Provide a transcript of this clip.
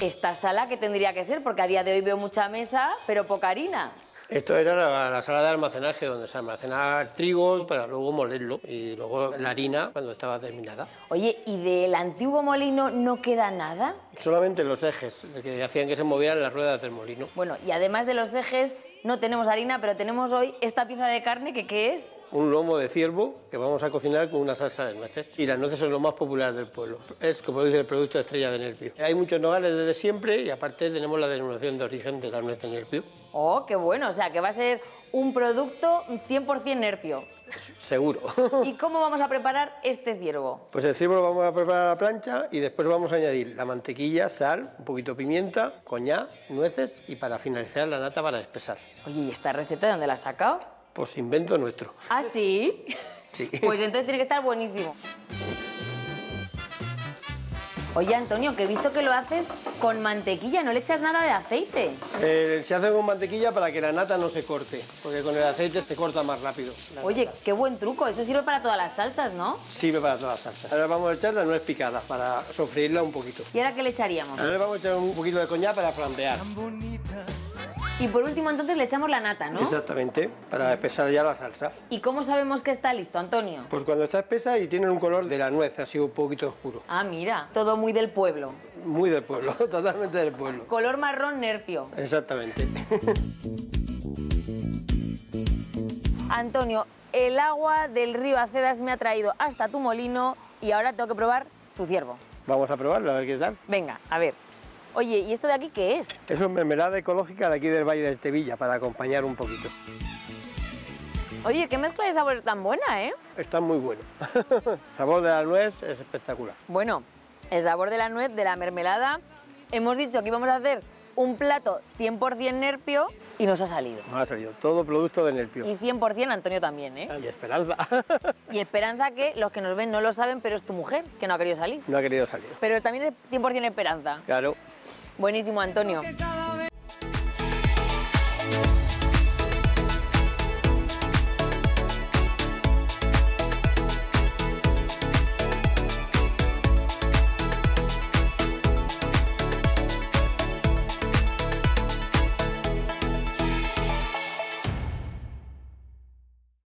Esta sala, ¿qué tendría que ser? Porque a día de hoy veo mucha mesa, pero poca harina. Esto era la sala de almacenaje, donde se almacenaba el trigo para luego molerlo y luego la harina cuando estaba terminada. Oye, ¿y del antiguo molino no queda nada? Solamente los ejes, que hacían que se movieran las ruedas del molino. Bueno, y además de los ejes, no tenemos harina, pero tenemos hoy esta pieza de carne, que ¿qué es? Un lomo de ciervo que vamos a cocinar con una salsa de nueces. Y las nueces son lo más popular del pueblo. Es, como dice, el producto estrella de Nerpio. Hay muchos nogales desde siempre y aparte tenemos la denominación de origen de la nuez de Nerpio. ¡Oh, qué bueno! O sea, que va a ser un producto 100% Nerpio. Seguro. ¿Y cómo vamos a preparar este ciervo? Pues el ciervo lo vamos a preparar a la plancha y después vamos a añadir la mantequilla, sal, un poquito de pimienta, coñac, nueces y para finalizar la nata para espesar. Oye, ¿y esta receta de dónde la has sacado? Pues invento nuestro. ¿Ah, sí? Sí. Pues entonces tiene que estar buenísimo. Oye, Antonio, que he visto que lo haces con mantequilla, no le echas nada de aceite. Se hace con mantequilla para que la nata no se corte, porque con el aceite se corta más rápido. Oye, qué buen truco, eso sirve para todas las salsas, ¿no? Sirve para todas las salsas. Ahora vamos a echar la nuez picada para sofreírla un poquito. ¿Y ahora qué le echaríamos? Ahora le vamos a echar un poquito de coñac para flambear. Y por último, entonces, le echamos la nata, ¿no? Exactamente, para espesar ya la salsa. ¿Y cómo sabemos que está listo, Antonio? Pues cuando está espesa y tiene un color de la nuez, así un poquito oscuro. Ah, mira, todo muy del pueblo. Muy del pueblo, totalmente del pueblo. Color marrón Nerpio. Exactamente. Antonio, el agua del río Acedas me ha traído hasta tu molino y ahora tengo que probar tu ciervo. Vamos a probarlo, a ver qué tal. Venga, a ver. Oye, ¿y esto de aquí qué es? Es una mermelada ecológica de aquí del Valle del Tevilla, para acompañar un poquito. Oye, qué mezcla de sabores tan buena, ¿eh? Está muy bueno. El sabor de la nuez es espectacular. Bueno, el sabor de la nuez, de la mermelada... Hemos dicho que íbamos a hacer un plato 100% Nerpio y nos ha salido. Nos ha salido, todo producto de Nerpio. Y 100% Antonio también, ¿eh? Y Esperanza. Y Esperanza, que los que nos ven no lo saben, pero es tu mujer, que no ha querido salir. No ha querido salir. Pero también es 100% Esperanza. Claro. Buenísimo, Antonio.